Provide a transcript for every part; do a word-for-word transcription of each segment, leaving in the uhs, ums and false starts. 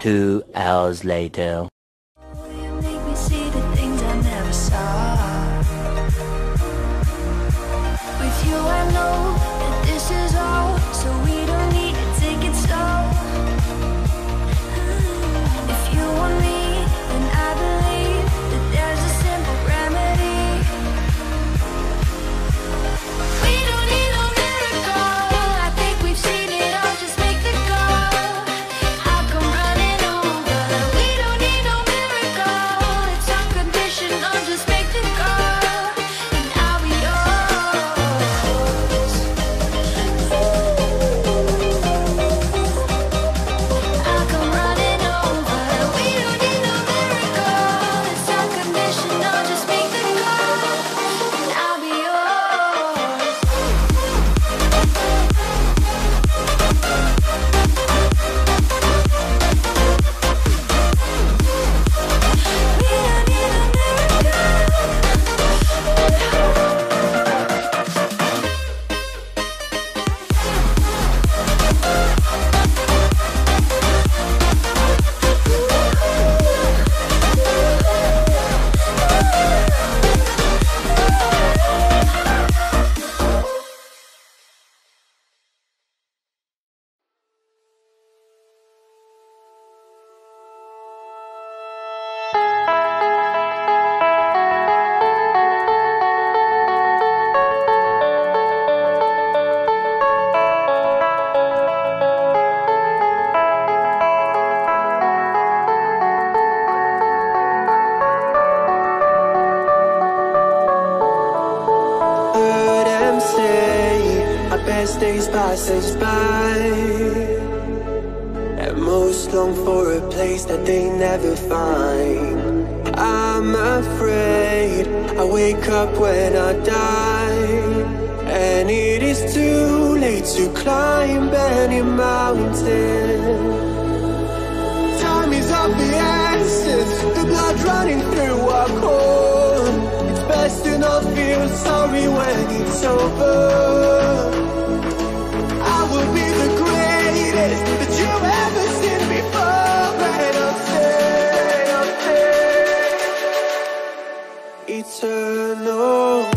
Two hours later. Days passes by, and most long for a place that they never find. I'm afraid I wake up when I die, and it is too late to climb any mountain. Time is of the essence, the blood running through our core. It's best to not feel sorry when it's over. Eternal. Eternal.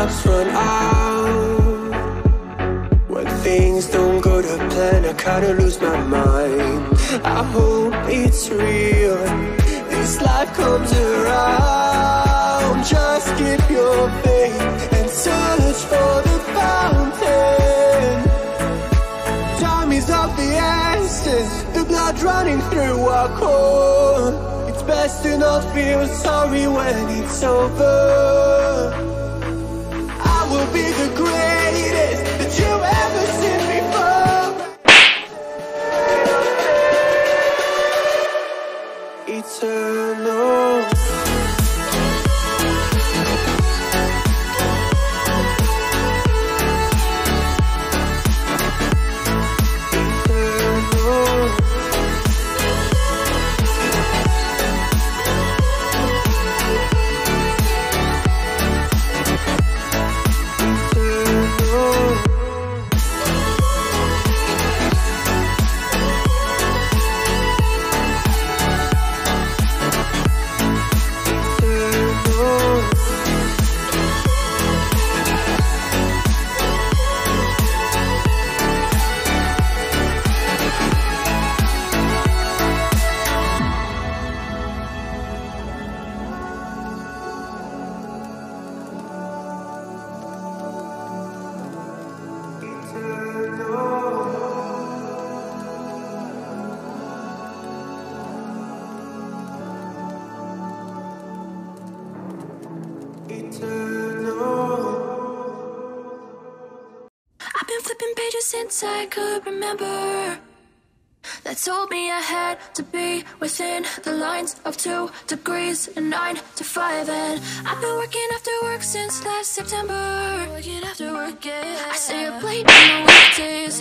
cups run out. When things don't go to plan, I kinda lose my mind. I hope it's real, this life comes around. Just keep your faith and search for the fountain. Time is of the essence, the blood running through our core. Best to not feel sorry when it's over. I will be the greatest that you ever seen before. Eternal. Since I could remember, that told me I had to be within the lines of two degrees and nine to five. And I've been working after work since last September. Working after work, yeah. I stay up late on the weekdays.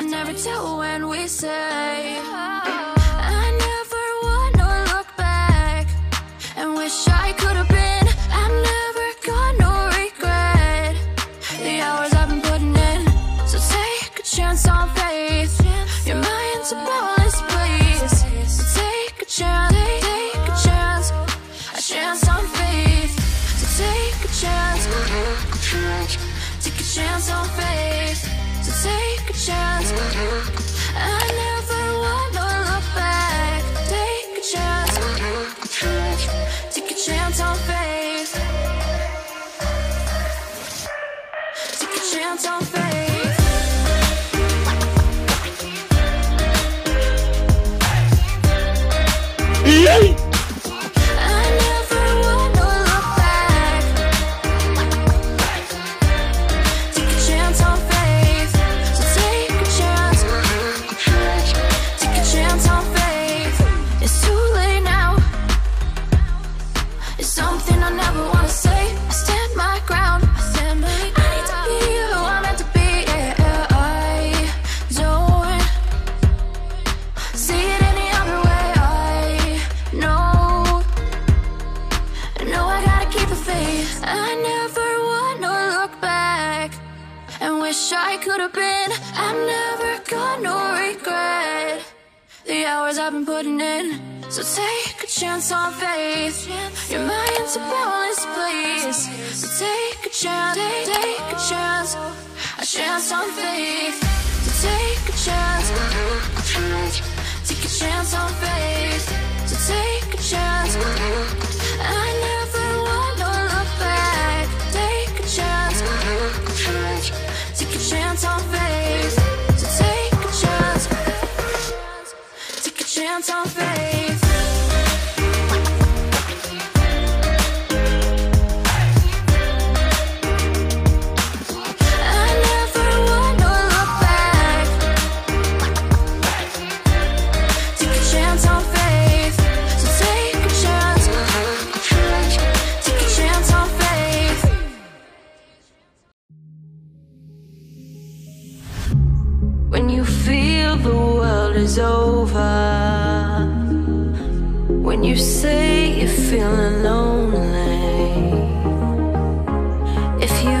I never tell when we say. I never wanna look back and wish I could have been. I never got no regret. The hours I've been putting in. So take chance on faith, chance your mind's a ballast place. So take a chance, take a chance, a chance on faith. So take a chance, take a chance on faith. So take a chance. I never wanna look back. Take a chance, take a chance on faith. Take a chance on faith. Yay! So take a chance on faith. Your mind's a balanced place. So take a chance, take a chance, a chance on faith. So take a chance, take a chance on faith. So take a chance. I never wanna look back. Take a chance, take a chance on faith. So take a chance, take a chance on faith. Is over when you say you're feeling lonely. If you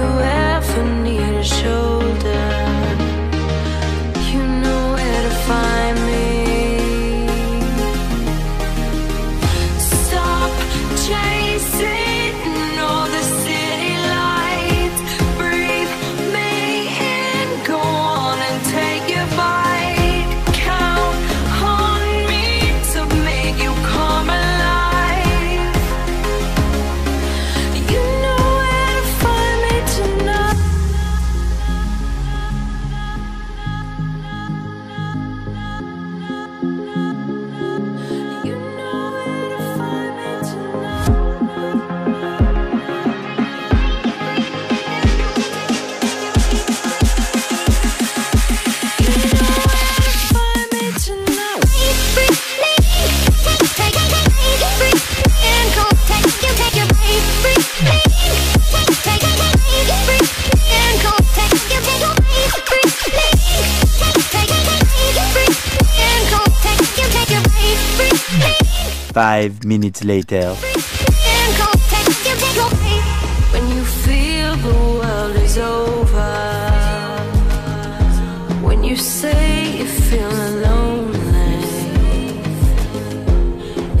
ever need a shoulder, you know where to find me. Stop chasing all the city lights. five minutes later. When you feel the world is over, when you say you feel lonely,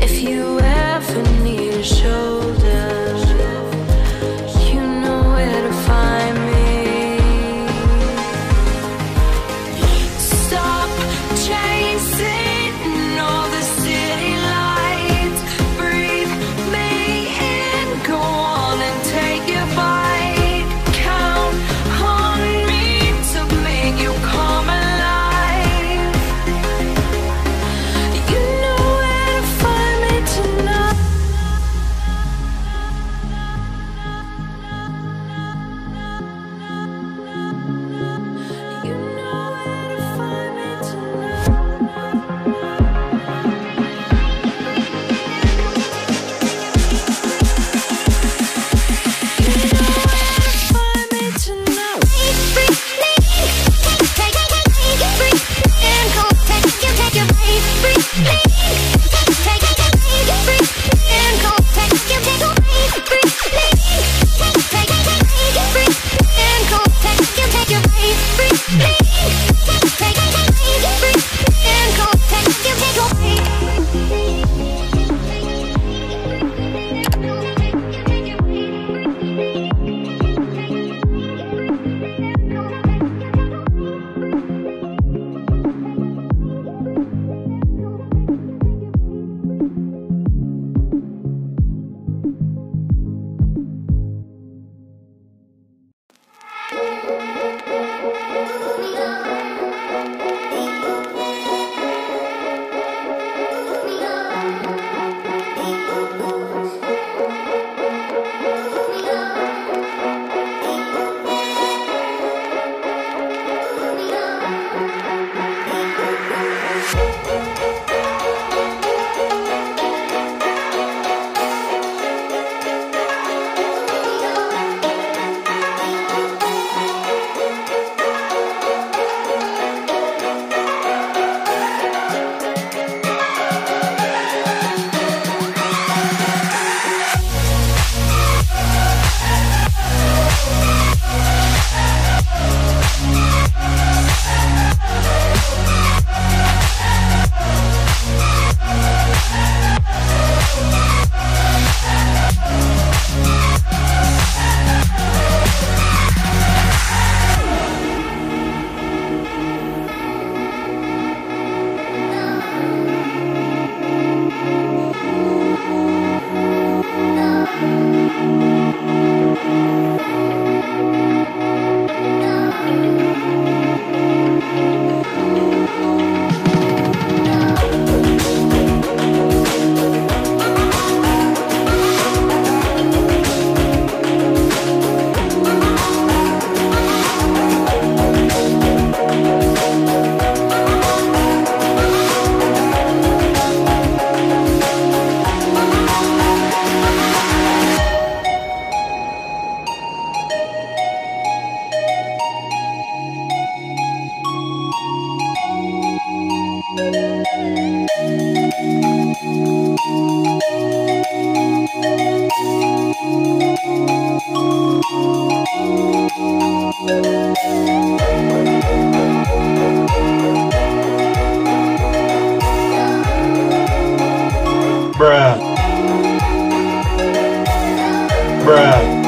if you ever need a shoulder, you know where to find me. Stop chasing Bruh. Bruh.